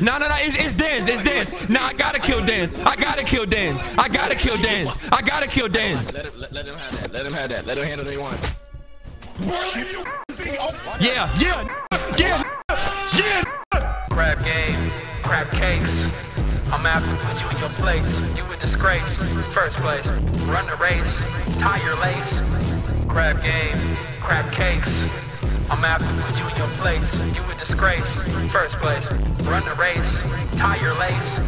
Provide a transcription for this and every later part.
No, it's Dan's. It's Dan's. No, I gotta kill Dan's. I gotta kill Dan's. Let him have that. Let him handle what he wants. Yeah. Crab game, crab cakes. I'm after put you in your place. You in disgrace. First place. Run the race. Tie your lace. Crab game, crab cakes. I'm after put you in your place. You in disgrace. First place. Run the race. Tie your lace.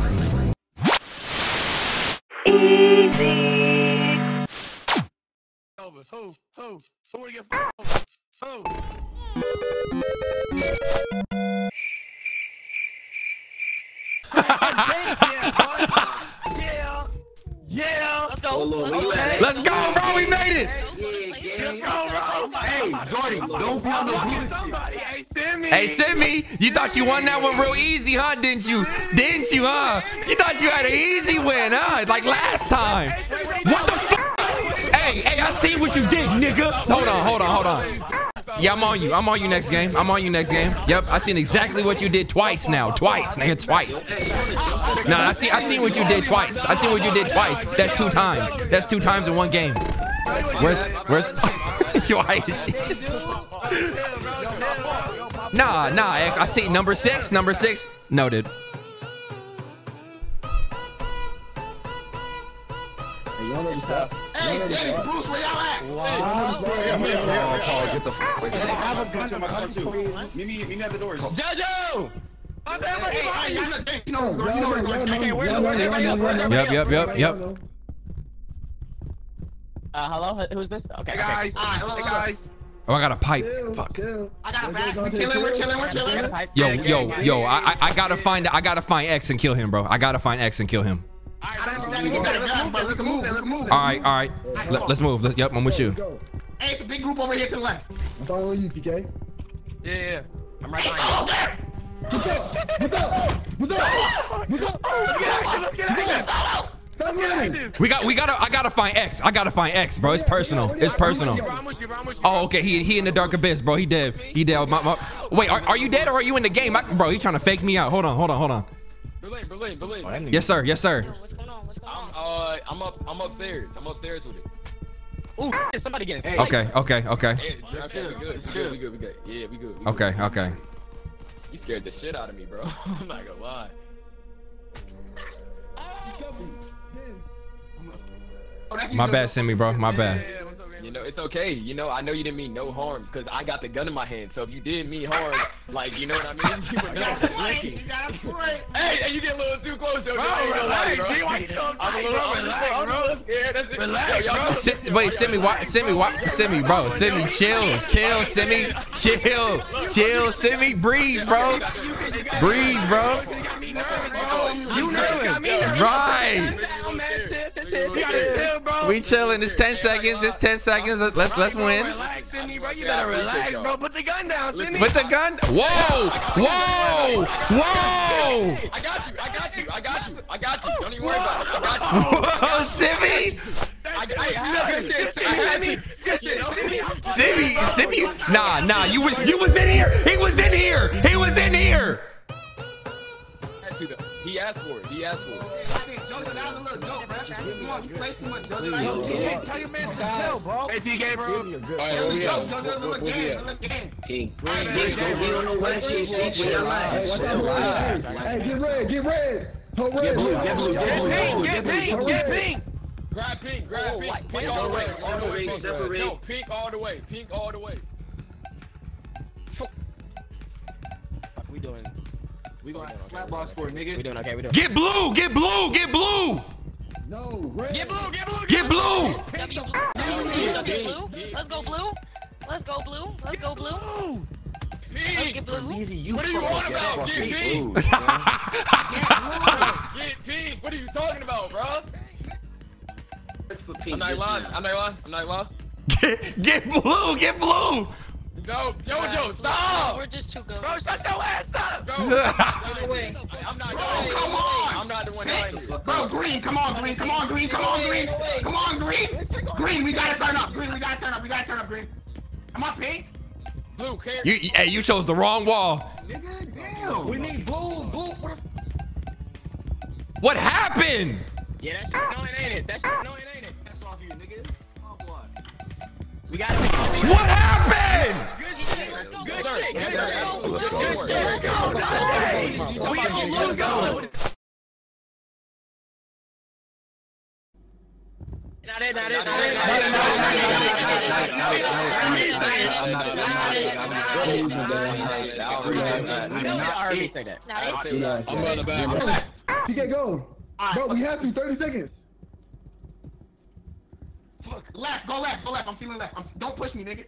Easy. Who are you? Who? Yeah. Let's go, bro. We made it. Hey, Jordan, don't be on the bullshit. Hey, Simi, you thought you won that one real easy, huh? Didn't you, huh? You thought you had an easy win, huh? Like last time. What the fuck? Hey, I see what you did, nigga. Hold on. Yeah, I'm on you next game. Yep, I seen exactly what you did twice now. Twice, nigga. No, I seen what you did twice. That's 2 times. That's 2 times in 1 game. Where's your eyes? Nah, I see number 6. Noted. Meet me at the doors. Jojo! Yep. Hello? Who's this? Okay, guys. Hello, guys. Oh, I got a pipe. Fuck. I got a bat. We're killing. Yo. I gotta find X and kill him, bro. All right. Let's move. Yep, I'm with you. Hey, it's a big group over here to the left. I'm following you, PK. Yeah. I'm right behind you. What's up? Let's get out. I gotta find X. Bro. It's personal. Oh, okay. He in the dark abyss, bro. He dead. Wait, are you dead or are you in the game? Bro, he trying to fake me out. Hold on. Berleezy. Yes, sir. I'm upstairs with it. Ooh, somebody get it. Okay. Hey, good. Yeah, we good. Okay. You scared the shit out of me, bro. I'm not gonna lie. My bad, Simi, bro. My bad. You know, it's okay. You know, I know you didn't mean no harm because I got the gun in my hand. So if you did mean harm, like, you know what I mean? Hey, you get a little too close. Bro, relax. Wait, Simi, bro. Simi, chill. Simi, breathe, bro. You know it. Right. We chilling. It's 10 seconds. Let's win. Relax, Sydney, bro. You better relax, bro. Put the gun down, Sydney. Whoa! I got you. Don't even worry about it. Whoa, Simi! Simi! Nah. You was in here. He was in here. He asked for it. Get red. Grab pink. Pink all the way. What we doing? We going flat boss for it, nigga. We doing okay. Get blue. No, red. Get blue. Let's go blue. Let's get blue. What are you on about? Get pink. Get pink. What are you talking about, bro? I'm not lost. Get blue. No, Jojo, stop! We're just too good. Bro, shut your ass up! I'm not going. Come on! I'm not the one behind you. Bro, green, come on, green! Green, we gotta turn up, green. Am I pink? Blue, care. Hey, you chose the wrong wall. Nigga, damn. We need blue for the What happened? Yeah, that's annoying, ain't it? That's annoying, ain't it? That's off you, nigga. Oh, boy. We got it. What happened? Good shit. Good shit. Good shit. Good shit. You can't go. Bro, we have to. 30 seconds. Fuck. Left. Go left. Go left. I'm feeling left. Don't push me, nigga.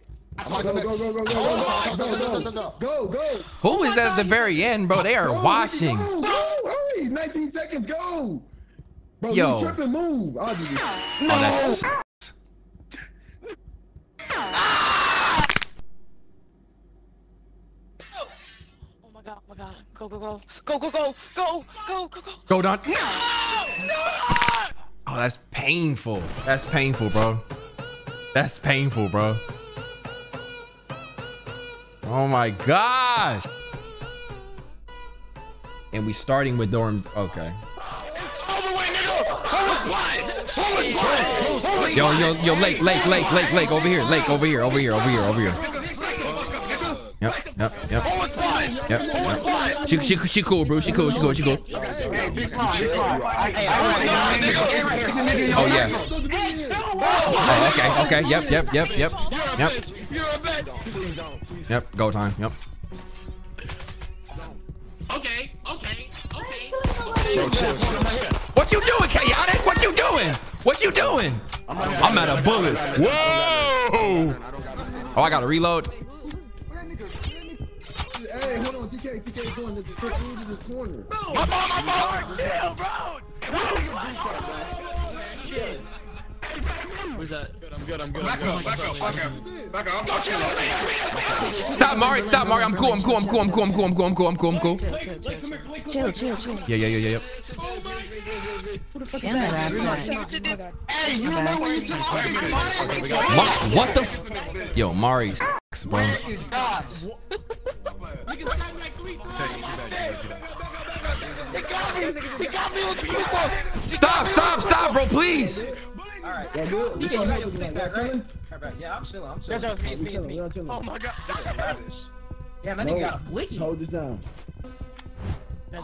Go. Who is that at the very end, bro? They are washing. Go. Hurry. 19 seconds. Go. Bro, yo. Trip and move. I'll do this. Oh, that's. Oh my god. Go. Go, Don. No! Oh, that's painful. That's painful, bro. Oh my gosh. And we starting with dorms. Okay. Yo, Lake, over here. Yep. She cool, bro. She cool. Oh, yeah. Oh, okay. Yep, go time. Yep. Okay. What you doing, Chaotic? What you doing? I'm out of bullets. Whoa! Oh, I gotta reload. Hey, hold on, TK going to the corner. My mom! Chill, bro! Where's that? I'm good. Back up. Stop, Mario. I'm cool. Chill. Yeah. Hey, you remember when you took off? What the f? Yo, Mario's bro. Stop, bro, please. Alright, yeah, dude. You can back, right? Yeah, I'm chilling. That's me. Oh my god. Yeah, that nigga got blicky. Hold it down. They go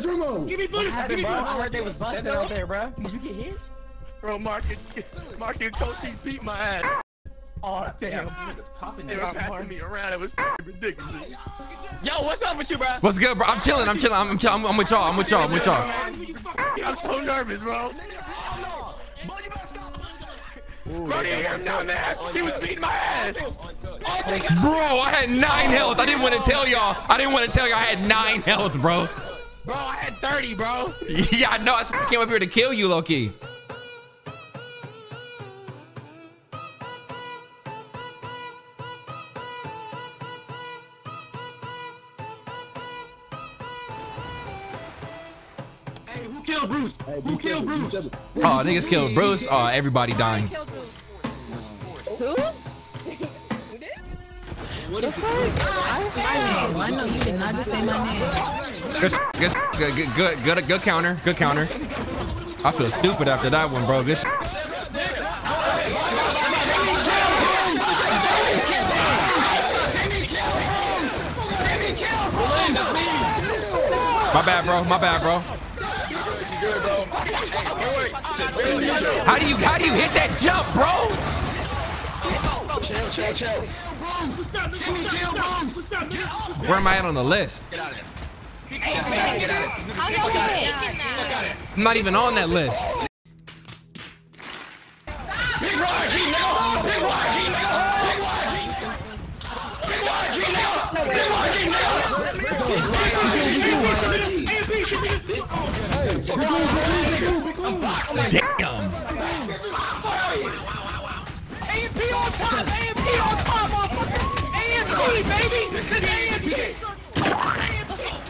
Drumo! Give me Buddha! My birthday was busted out there, bro. Did you get hit? Bro, Mark and Coach beat my ass. Oh, damn. They were passing me around. It was ridiculous. Yo, what's up with you, bro? What's good, bro? I'm chilling. I'm with y'all. I'm so nervous, bro. Bro, you hear him down there? He was beating my ass. Bro, I had 9 health. I didn't want to tell y'all I had 9 health, bro. Bro, I had 30, bro. Yeah, I know. I came up here to kill you, low-key. Who killed Bruce? Oh, niggas killed Bruce. Oh, everybody dying. Who? What the fuck? I know you did not just say my name. Good counter. I feel stupid after that one, bro. Good shit. My bad, bro. How do you hit that jump, bro? Chill. Where am I at on the list? I'm not even on that list. Damn.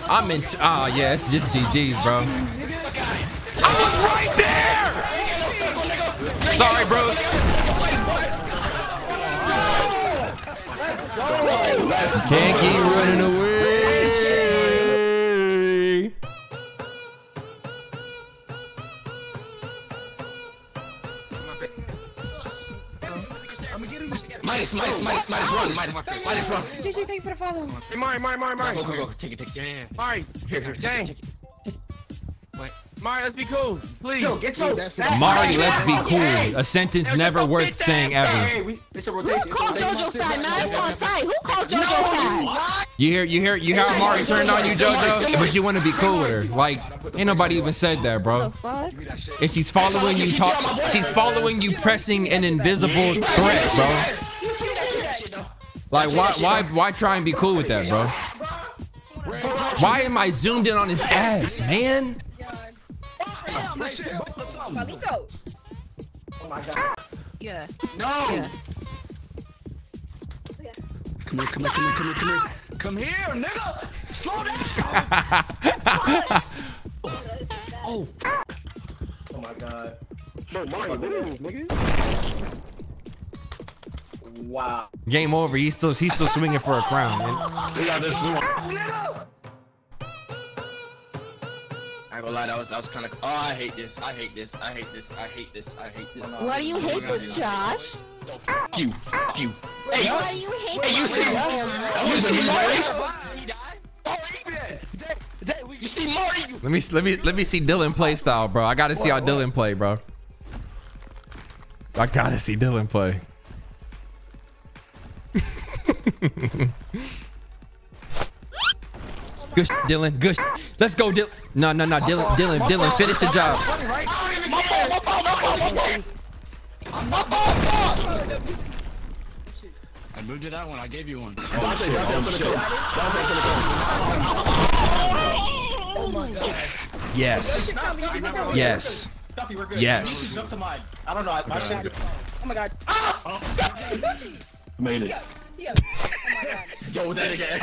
I'm in, it's just GG's, bro. I was right there! Sorry, bros. Can't keep running away. one! Mine, thank you for the follow. Mine. Go. Take it. Yeah. Mine. Here. Dang. Wait. Mari, let's be cool. Please. Yo, get your... Mari, let's be cool. Hey. A sentence never worth saying ever. Hey, who called JoJo fat? Who called JoJo fat? You hear how Mari turned on you, JoJo? But you want to be cool with her. Like, ain't nobody even said that, bro. And she's following you talk. She's following you pressing an invisible threat, bro. Like, why try and be cool with that, bro? Why am I zoomed in on his ass, man? Oh my God. Yeah. No. Yeah. Come here, nigga. Slow down. Oh. Oh my God. No, Mari, what is this, nigga? Wow. Game over. He's still swinging for a crown, man. We got this one. I ain't gonna lie, that was kind of. Oh, I hate this. Why do you hate this, Josh? You. Hey, why do you hate this? Hey, you see Mari. Let me see Dylan play style, bro. I gotta see how Dylan play, bro. I gotta see Dylan play. Good shit, Dylan. Good shit. Let's go, Dylan. No, Dylan, finish the job. I moved to that one. I gave you one. Oh my God. Yes. I don't know. Oh my God. Made it. Yeah. Oh my God.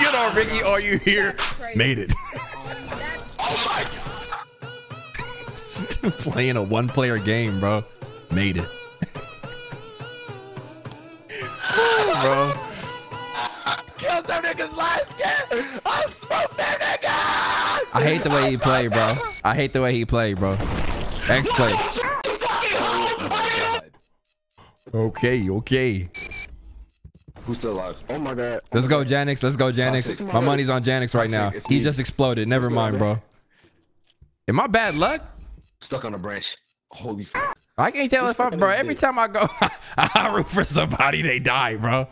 You know, Ricky, are you here? Made it. Oh my God. Playing a one-player game, bro. Made it. Bro. I killed them niggas last game. I'm so bad, nigga. I hate the way he play, bro. X-play. Okay. Who's still alive? Oh my God. Let's go, Janix. My money's on Janix right now. He just exploded. Never mind, bro. Am I bad luck? Stuck on a branch. Holy f. I can't tell if I'm, bro. Every time I go, I root for somebody, they die, bro.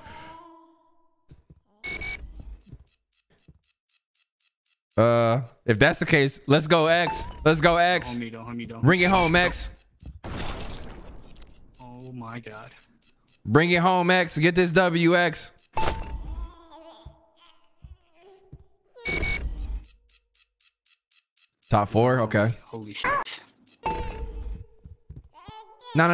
If that's the case, let's go, X. Bring it home, X. Oh my God. Bring it home, X. Get this W, X. Top four? Okay. Holy shit. No. X,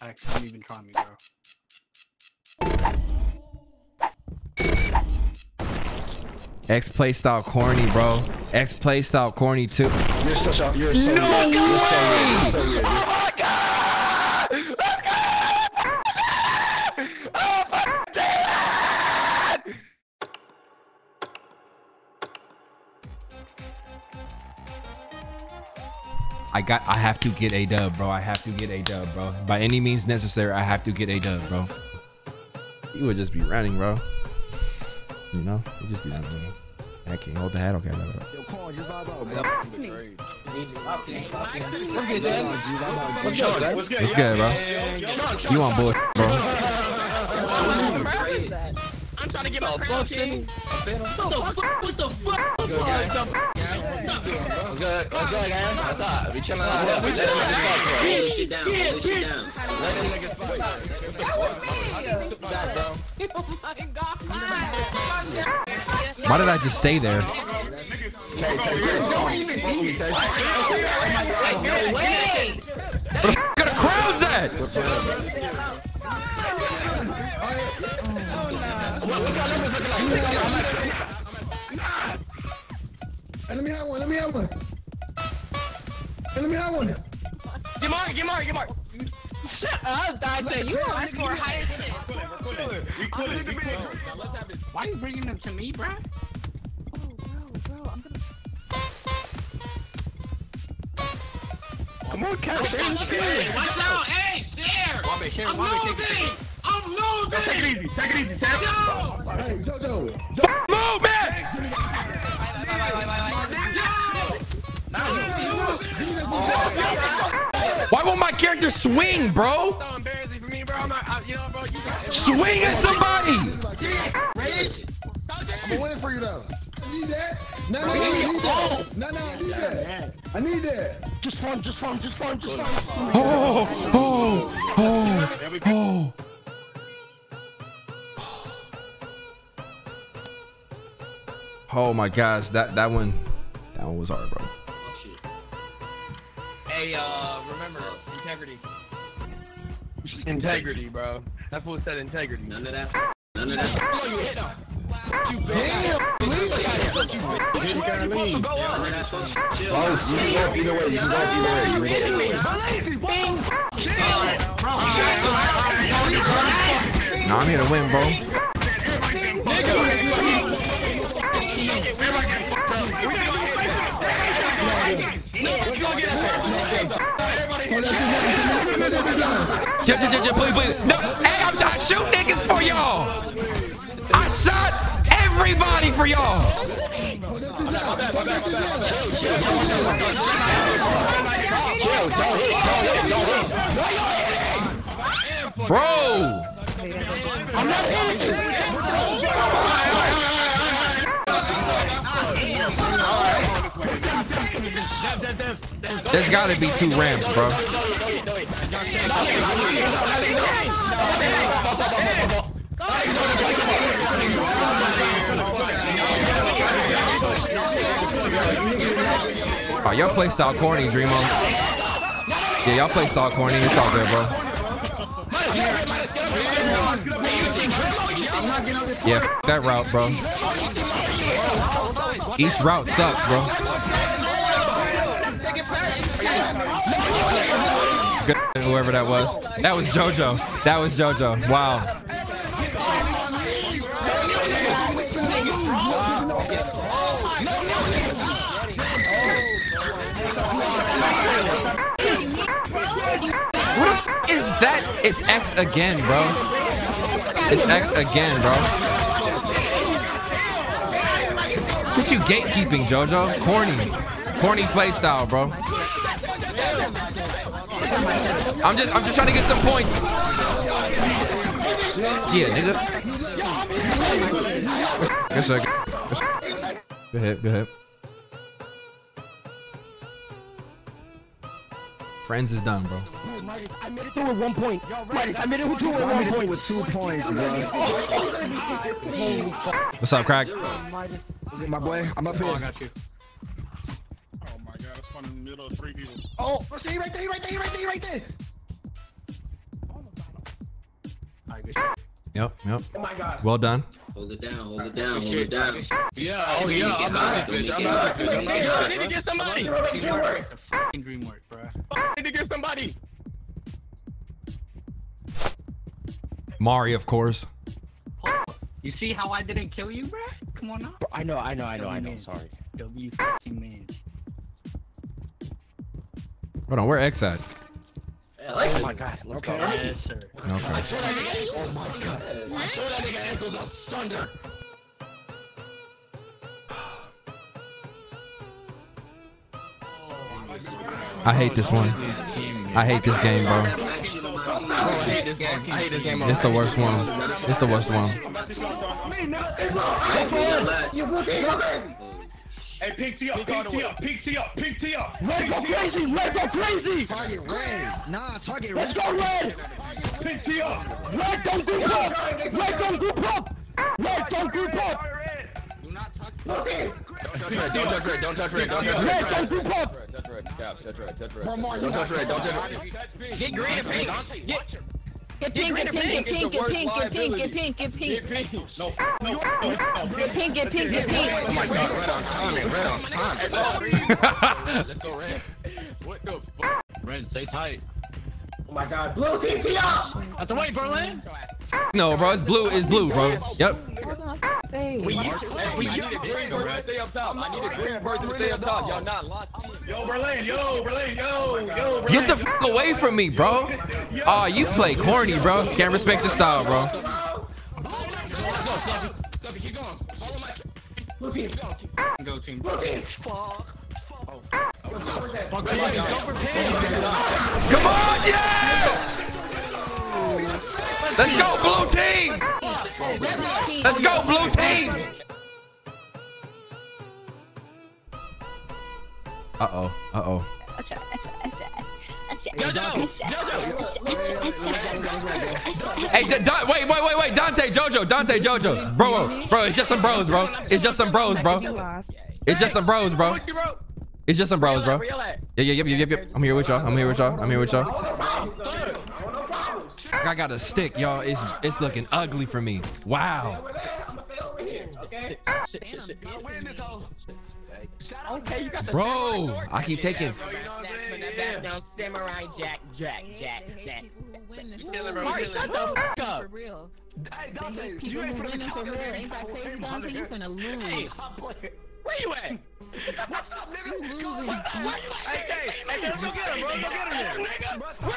don't even try me, bro. X playstyle corny, bro. X playstyle corny too. You're so way! Oh my God! Let's go! Oh my God! I have to get a dub, bro. By any means necessary, I have to get a dub, bro. You would just be running, bro. You know, you just be running. I can't hold the hat. Okay, what's good, bro? You on board, bro? I'm trying to get my fucking. What the fuck? Why did I just stay there? Where the f*** are the crowds at? Let me have one. Get Mari. You are for highest hit. Why are you bringing them to me, bro? Oh, bro, I'm gonna. Come on, Cat. Watch out, hey, there. I'm moving. I'm moving. Take it easy. Take it easy. Don't move, man. Why won't my character swing, bro? So embarrassing for me, bro. I'm not, you know, bro, you got it. Swing at somebody! Rage! I'm gonna win it for you, though. I need that. No, I need that. I need that. Just one. Oh. Oh my gosh, that one was hard, bro. Hey, remember, integrity. Integrity, bro. That fool said integrity. None of that. Come on, you hit him. You bitch. Either way. Nah, I'm here to win, bro. Please. No, hey, I shoot niggas for y'all. I shot everybody for y'all. Bro, I'm not hitting. There's gotta be two ramps, bro. Oh, y'all play style corny, Dreamo. Yeah, y'all play style corny. It's all good, bro. Yeah, f that route, bro. Each route sucks, bro. Good, whoever that was. That was JoJo. That was JoJo. Wow. What the f is that? It's X again, bro. It's X again, bro. What you gatekeeping, JoJo? Corny playstyle, bro. I'm just trying to get some points. Yeah, nigga. Good hit. Friends is done, bro. I made it through with 1 point. With 2 points, bro. What's up, Crack? My boy, I'm up here. Oh, I got you. Oh my god, it's fun in the middle of 3 people. Oh, see, right there. Yep. Oh my god. Well done. Hold it down. Yeah, I'm not that bitch. I need to get somebody. DreamWorks, bro. I need to get somebody. Mari, of course. You see how I didn't kill you, bro? Come on now. I know. Sorry. W man. Hold on, where X at? Oh my god. Okay. Yes, sir. Okay. I saw that nigga. Oh my god. I saw that nigga ankles up thunder. I hate this one. I hate this game, bro. It's the worst one. It's the worst one. Hey, pick T up. Red go crazy. Target red. Nah, target red. Let's go red. Pick T up. Red don't group up. Do not touch red. Don't touch red. Don't group up. Touch red. Don't touch red. Get green and pink. Get pink. Get pink. Oh my god, red on time. Let's go, Ren. What the fuck? Ren, stay tight. Oh my God, blue team, get up! Out the way, Berlin. No, bro, it's blue, bro. Yep. We need a green person to stay up top. I need a green person to stay up top. Y'all not locked. Yo, Berlin, yo, Berlin, yo, yo. Get the f away from me, bro. Aw, you play corny, bro. Can't respect your style, bro. Keep going. Follow my. Blue team, go team. Blue team. Come on, yes! Let's go, blue team! Let's go, blue team! Uh-oh, uh-oh. Hey, wait, Dante, Jojo, Dante, Jojo. Bro, it's just some bros, bro. It's just some bros, bro. It's just some bros, bro. It's just some bros, bro. Yeah. I'm here with y'all. I got a stick, y'all. It's looking ugly for me. Wow. Bro, I keep taking. Samurai Jack. Hey, Dante, you ain't finna lose. Hey, where you at? What's up, nigga? Hey, go get him, bro. Go get him, nigga. You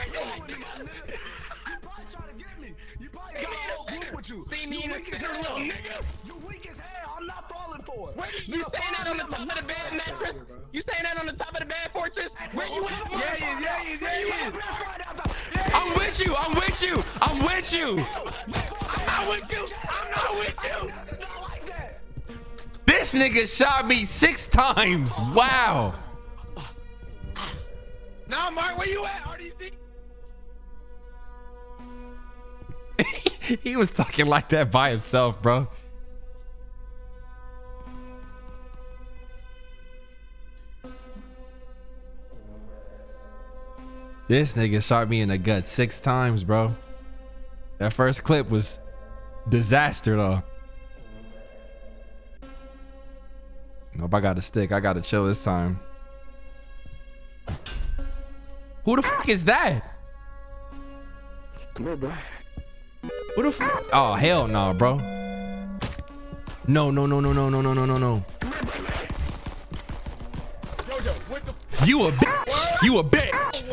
probably trying to get me. You probably got a whole group with you. See me in the hell, nigga. You weak as hell. I'm not falling for it. You saying that on the top of the bed mattress? You saying that on the top of the bed fortress? Where you at? Yeah. I'm with you. I'm with you. I'm not with you. This nigga shot me 6 times. Wow. Now, Mark, where you at, RDC? He was talking like that by himself, bro. This nigga shot me in the gut 6 times, bro. That first clip was disaster, though. Nope, I got a stick. I got to chill this time. Who the fuck is that? Come on, bro. Who the fuck? Oh, hell no, bro. No. You a bitch. You a bitch.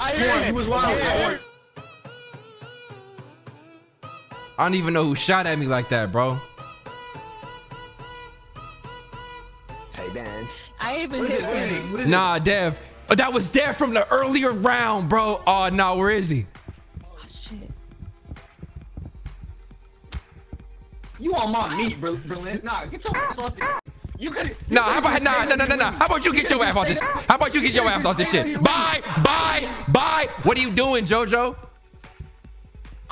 I hear you. I don't even know who shot at me like that, bro. Hey, Dan. I even hit him. Nah, Dev. Oh, that was Dev from the earlier round, bro. Oh, nah, where is he? Oh, shit. You on my meat, bro. Nah, get your ass off this. You could. Nah, how about you get your ass off this? How about you get your ass off this shit? Bye. What are you doing, Jojo?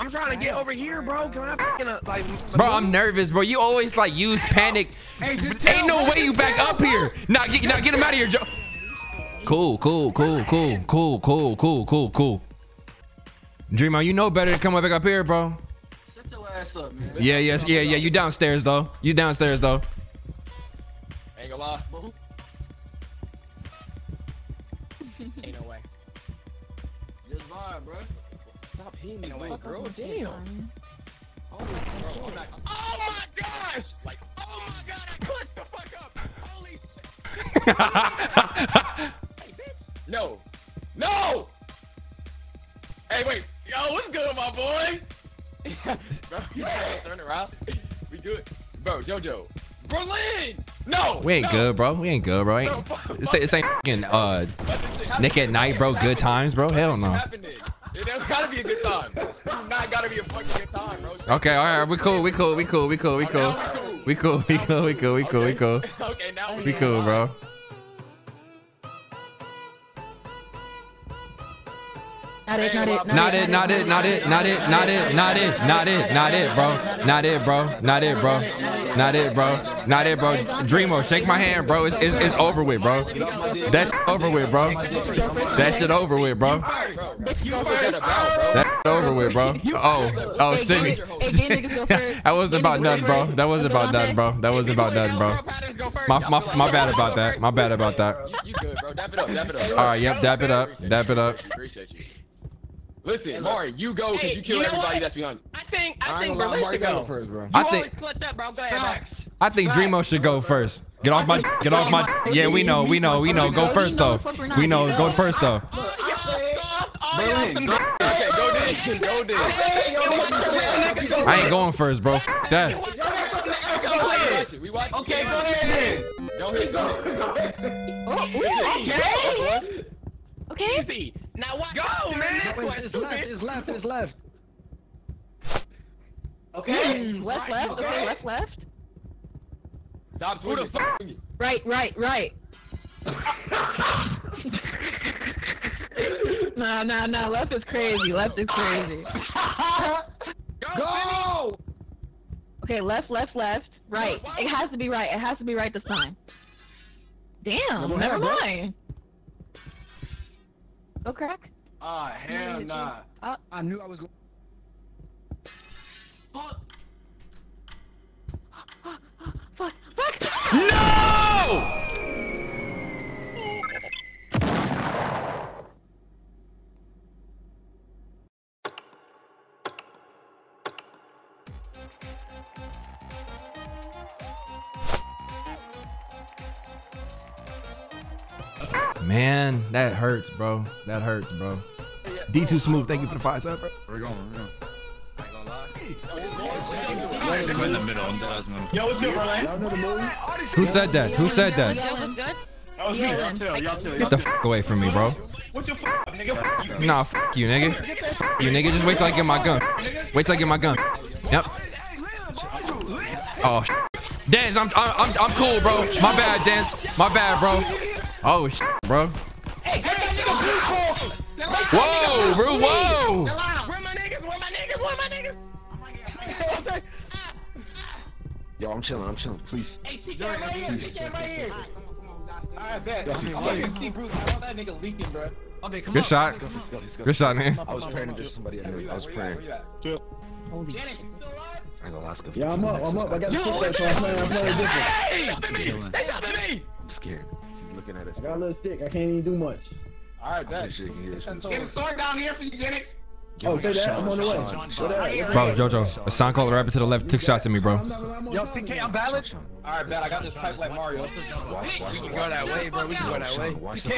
I'm trying to get over here, bro. Can I fucking like? Bro, I'm nervous, bro. You always like use panic. Hey, ain't no way you back up here. Now get him out of here, Joe. Cool. Dreamer, you know better to come back up here, bro. Shut your ass up, man. Yeah. You downstairs though. Ain't gonna lie, boo. Ain't no way. Just vibe, bro. Damn. Oh my gosh! Like, oh my God, I clicked the fuck up! Holy shit! Hey, bitch. No! Hey, wait, yo, what's good, my boy? Bro, you gotta turn around. We do it. Bro, Jojo. Berlin! No! We ain't good, bro. This ain't fucking Nick at Night, bro. Good times, bro. Hell no. It's gotta be a good time. It's not gotta be a fucking good time, bro. Okay, alright, we cool. We cool. Okay, now we cool, bro. Not it, bro. Dreamo, shake my hand, bro. It's over with, bro. That's over with, bro. That shit over with, bro. over with, bro. Oh, Sydney. That wasn't about nothing, bro. That wasn't about nothing, bro. That wasn't about nothing, bro. My bad about that. My bad about that. You good, bro. Dap it up. Dap it up. All right, yep. Dap it up. Dap it up. Appreciate you. Listen, Mari, you go because you kill everybody that's behind. I think Berleezy go first, bro. I think. I think Dreamo should go first. Get off my, yeah, we know, go first though. We know, go first though. I ain't going first, bro, f*** that. Okay, go ahead. Okay. Okay. Now what? Go, man. It's left, it's left. Okay. Left. Stop doing it. Right. No. Left is crazy. Go! Okay, left. Right. It has to be right. It has to be right this time. Damn. Never mind. Go crack. Ah, hell nah. I knew I was going. Fuck! No! Man, that hurts, bro. D2 Smooth, thank you for the 5-sub, bro. We're going, in the middle. Yo, what's good, bro? Who said that? That was me. Y'all chill. Get the f*** away from me, bro. What the f***, nigga? Nah, f*** you, nigga. Just wait till I get my gun. Yep. Oh, s***. Dance, I'm cool, bro. My bad, Dance. My bad, bro. Oh, s***, bro. Whoa, bro, whoa. Where my niggas? Yo, I'm chilling, please. Hey, TK right here, Alright, bet. I see Bruce, I want that nigga leaking, bro. Okay, come on. Good shot. Good shot, man. I was praying to do somebody I knew. Holy shit. Yeah, I'm up. I got the stick there, so I'm playing different. Hey! Stop me! I'm scared. She's looking at us. I got a little stick. I can't even do much. Alright, bet. Get a sword down here for you, Jenny. Oh, say that. I'm on the way. Bro, Jojo, a sound caller rapper to the left took shots at me, bro. Yo, TK, I'm valid? Alright, bet. I got this pipe like Mario. We can go that way, bro. TK,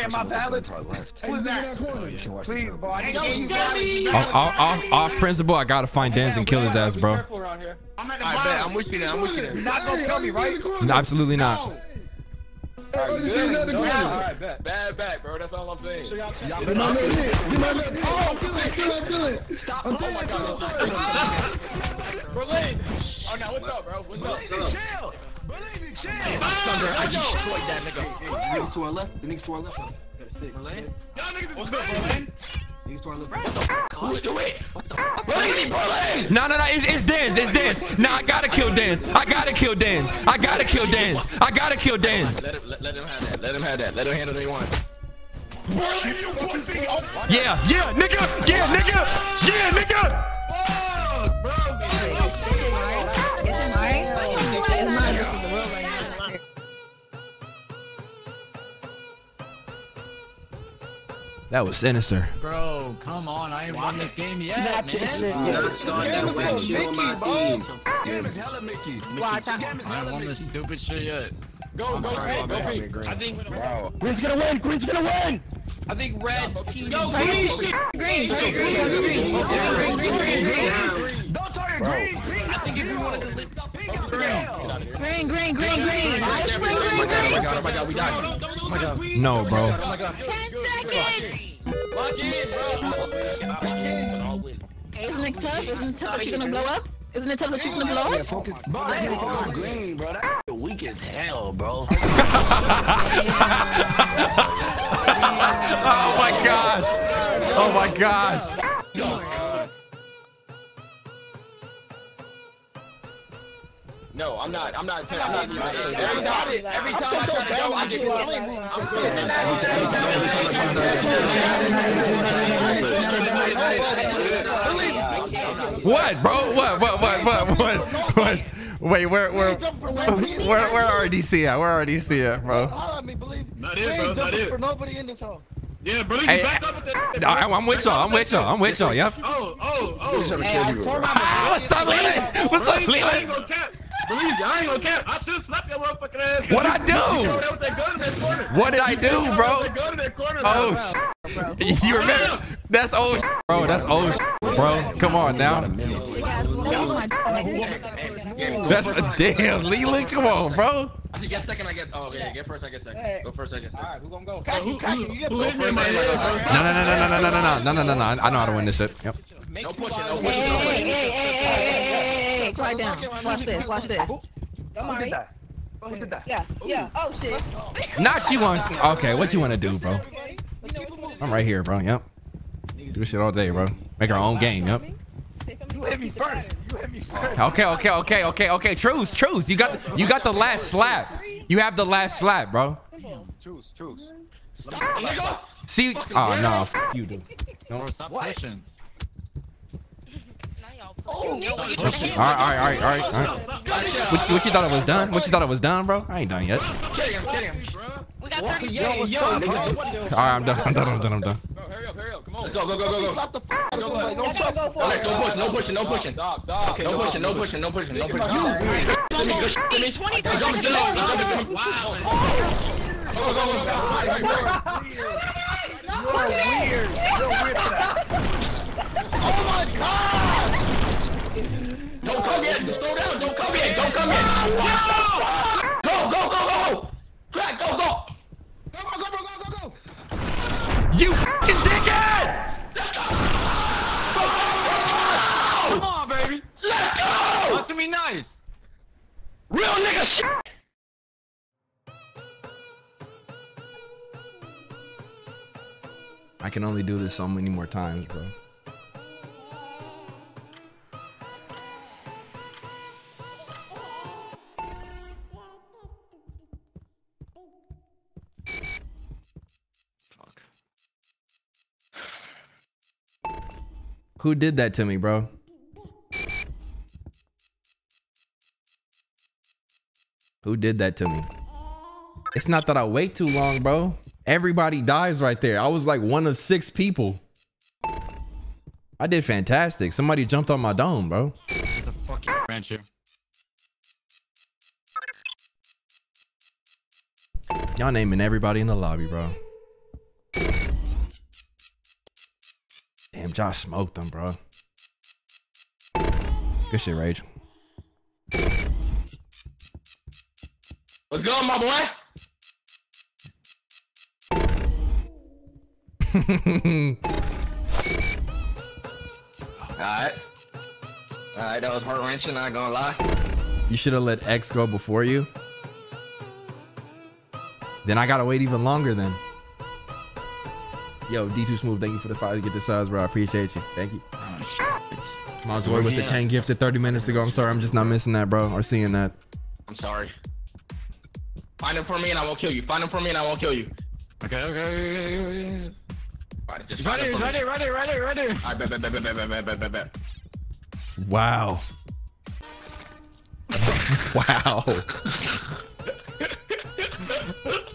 am I valid? Who's that? Please, bro. Off principle, I gotta find Danz and kill his ass, bro. Alright, bet. I'm with you there. You're not gonna kill me, right? Absolutely not. Alright, bet. Bad back, bro. That's all I'm saying. I'm feeling. Stop. Oh my God. Berleezy. Oh no, what's up, bro? What's up? Chill. Berleezy, chill. I just destroyed that nigga. The niggas to our left. Y'all niggas is crazy. Who's doing it? What the fuck? Berleezy! No, it's Danz. Nah, I gotta kill Danz. Let him have that. Let him handle what he wants. Berleezy, you pussy! Yeah, nigga! Oh, bro, It's mine. That was sinister. Bro, come on. I ain't won this game yet, man. This game is hella Mickey. I won this stupid shit yet. Go, Green. I think Green's gonna win. I think red. Go, Green. Don't target Green. I think if you wanted to lift up, Green. Oh my God. We died. No, bro. Isn't it tough? She's gonna blow up? Green, bro. That weak as hell, bro. Oh my gosh. No, I'm not. Every time I try to go, I get blocked. I'm good. What, bro? What? Wait, where are RDC at? Where RDC at, bro? Not it, bro. Not it. For nobody in this hole. Yeah, bro, you back up with that. I'm with y'all. Yep. What's up, Leland? What's up, Leland? Berleezy, I ain't gonna cap. I should've slapped your motherfucking ass. What'd I do? What did I do, bro? Oh, shit. You remember? That's old shit, bro. That's old shit, bro. Come on now. That's a damn Leland. Come on, bro. I think get second, I get. Oh, yeah, get first, I get second. Go first, I get second. All right, who gonna go? No. I know how to win this shit. Yep. No pushing, no pushing, no pushing. Slide down. Watch this. Watch this. Who did that? Yeah. Yeah. Oh shit. Not you on. Okay. What you want to do, bro? I'm right here, bro. Yep. Do shit all day, bro. Make our own game. Yep. You hit me first. Okay. Truce. You got the last slap. You have the last slap, bro. Truce. See? Oh no. You do. Stop pushing. All right. What you thought it was done? What you thought it was done, bro? I ain't done yet. Kill him. We got 30. All right, I'm done. Bro, hurry up. Come on. Go. No pushing. No pushing. You're weird. Oh my God! Don't come in! Slow down! Don't come in! Go! Crack! Go! Go! You f***ing dickhead! Let's go! Come on, baby! Let's go! Talk to me nice! Real nigga shit! I can only do this so many more times, bro. Who did that to me, bro? Who did that to me? It's not that I wait too long, bro. Everybody dies right there. I was like one of 6 people. I did fantastic. Somebody jumped on my dome, bro. It's a fucking friendship. Y'all naming everybody in the lobby, bro. Damn, Josh smoked them, bro. Good shit, Rage. What's going on, my boy? Alright, that was heart wrenching, not gonna lie. You should have let X go before you. Then I gotta wait even longer then. Yo, D2 Smooth, thank you for the 5 to get the size, bro. I appreciate you. Thank you. My Zord with the 10 gifted 30 minutes ago. I'm sorry. I'm just not missing that, bro. Or seeing that. I'm sorry. Find him for me and I won't kill you. Okay. Right there, right there. All right, bet. Wow. Wow.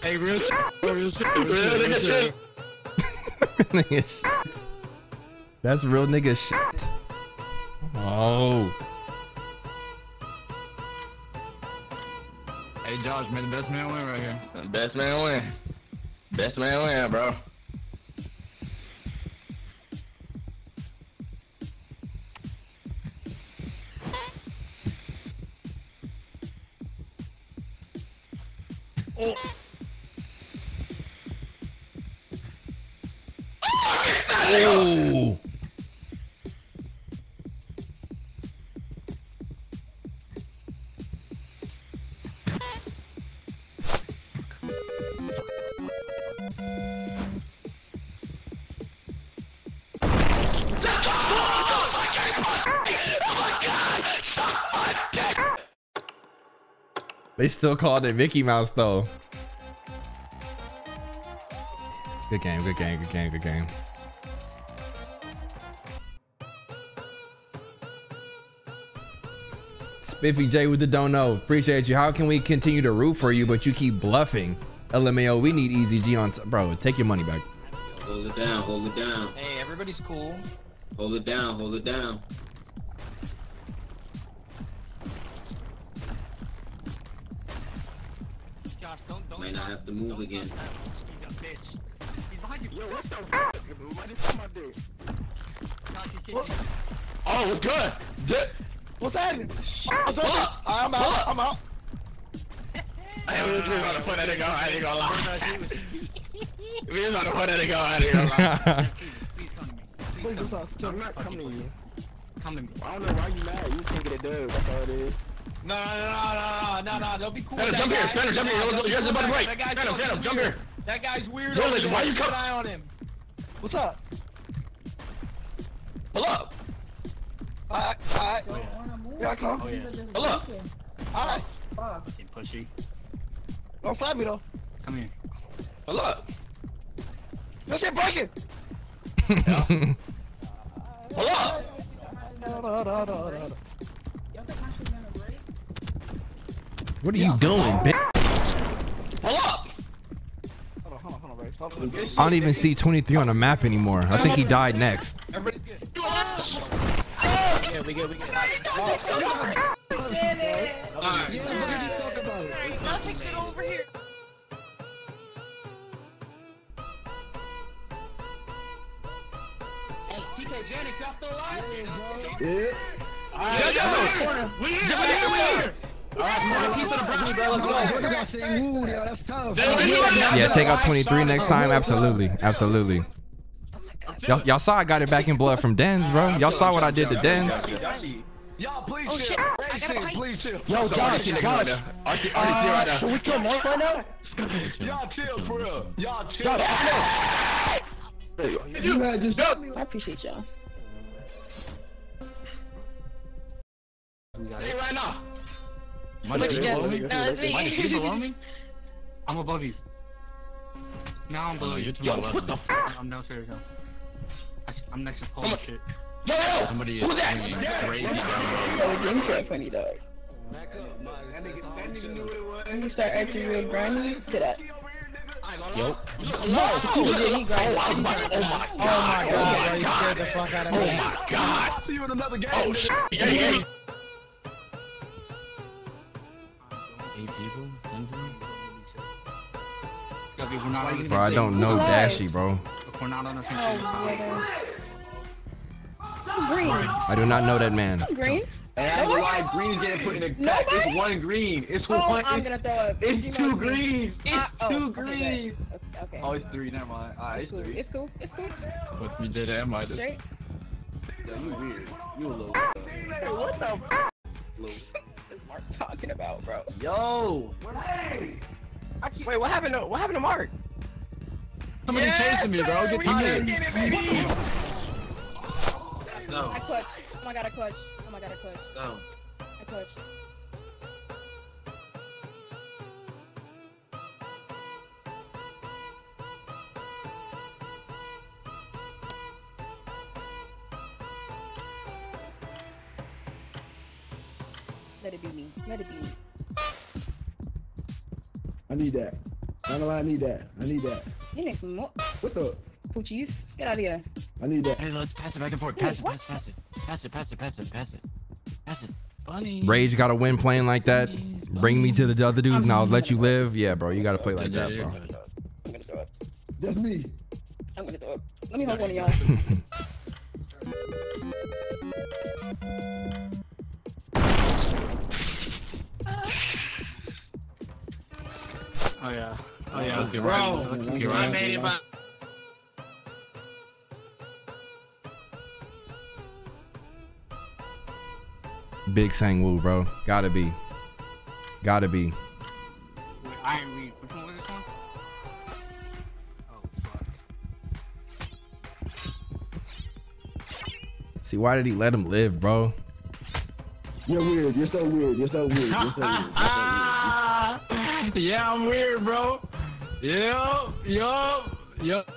Hey, real shit. Nigga shit. That's real nigga shit. Oh. Hey Josh, man, the best man win right here. Best man win, bro. Oh. Oh. They still called it Mickey Mouse though. Good game. 50J with the don't know. Appreciate you. How can we continue to root for you, but you keep bluffing? LMAO, we need EZG on... Bro, take your money back. Hold it down, hold it down. Hey, everybody's cool. Hold it down, hold it down. Josh, don't might not have to move again. He's behind you. Yo, what the fuck? I didn't see my dude. Josh, he's getting you. Oh, good. Good. What's that? What's up? I'm out. I'm out. I was just about to put that nigga on. I ain't gonna lie. We was about to put that nigga on. I ain't gonna lie. Please come to me. Please come. I'm not coming to you. Come to me. I don't know why you mad. You can't get a dub. That's all it is. No, no, no, no, no, no. Don't be cool. Fenner, jump here. Fenner, jump here. You're about to break. Fenner, Fenner, jump here. That guy's weird. Rollins, why you come? Keep an eye on him. What's up? Pull up. Alright, Pull up. Alright. Fucking pushy. Don't slap me though. Come here. Pull up. This shit breaking. Pull up. What are you doing, bitch? Pull up. I don't even see 23 on the map anymore. I think he died next. Yeah, we good, we good. Oh, no, no. Damn it! Alright, yeah. What did you talk about? Alright, I'll take it over here. Hey, TK Janice, y'all still alive? Yeah. Alright, we're here! Alright, keep to the brownie, bro. Let's go. Ooh, yo, that's tough. Yeah, take out 23 next time. Absolutely, absolutely. Y'all saw I got it back in blood from Denz, bro. Y'all saw what I did to Denz. Y'all, please chill. Please chill. Yo, Josh, Josh. Can we kill Monk right now? Y'all chill, for real. Y'all chill. I appreciate y'all. Hey, right now. I'm above you. Now I'm below you. What the f***? I'm downstairs now. I'm next to Paul. Shit. Yo, yo! Somebody is crazy, bro. Funny, dog. Back up, that nigga knew what it was. When you start acting real grimy, get up. Yo. No! Oh my god! You scared the fuck out of me. Oh my god! I'll see you in another game. Oh shit! Yeah, yeah. 8 people? Bro, I don't know Dashy, bro. We're not on the green. I do not know that man. Green? And why green didn't put in a pack? It's one green. It's one. I'm gonna throw up. It's two greens. It's two greens. Okay. Oh, it's 3. Never mind. Alright, it's 3. It's cool. It's cool. But we did it. I did. Yeah, you weird. You a little. What the? What is Mark talking about, bro? Yo. Hey. Wait, what happened? What happened to Mark? Somebody chasing me, bro. Get tired. No. I clutched. Oh my god, I clutched. Oh my god, I clutched. No. I clutched. Let it be me. Let it be me. I need that. Not gonna lie, I need that. I need that. You need some more. What the? Poochies? Get out of here. I need that. Hey, let's pass it back and forth. Pass it, pass it, pass it, pass it, pass it, pass it, pass it. Funny. Rage got to win playing like that. Bring me to the other dude and I'll let you live. Yeah, bro, you got to play like that, bro. I'm gonna throw up. That's me. I'm gonna throw up. Let me hold one of y'all. Oh yeah. Oh yeah, okay, bro. Okay, I made it by. Big Sang-Woo, bro. Gotta be. Gotta be. Wait, I ain't read. Which one was this one? Oh, fuck. See, why did he let him live, bro? You're weird. You're so weird. You're so weird. You're so weird. Yeah, I'm weird, bro. Yup, yup, yup.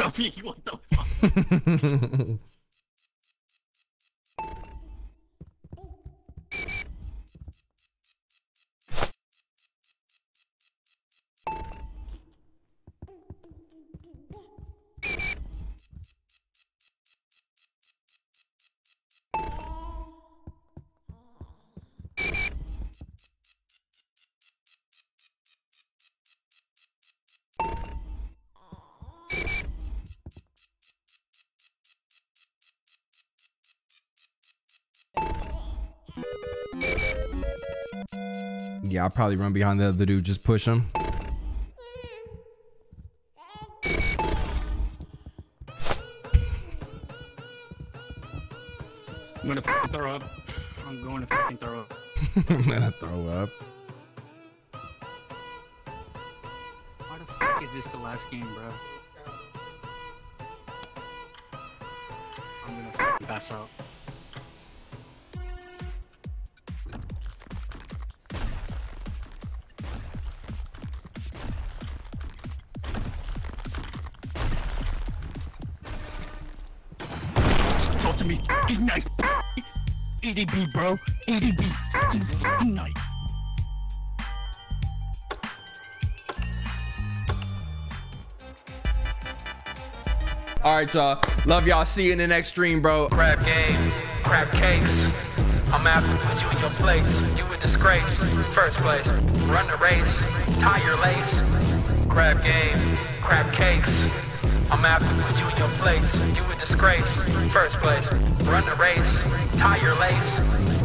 Chubby, what the fuck? Yeah, I'll probably run behind the other dude, just push him. I'm gonna fucking throw up. I'm going to fucking throw up. I'm gonna throw up. Why the fuck is this the last game, bro? I'm gonna fucking pass out. Nice. EDB, bro. EDB. Nice. All right, y'all. Love y'all. See you in the next stream, bro. Crab game. Crab cakes. I'm after put you in your place. You in disgrace. First place. Run the race. Tie your lace. Crab game. Crab cakes. I'm after put you in your place. You in disgrace. First place. Run the race. Tie your lace.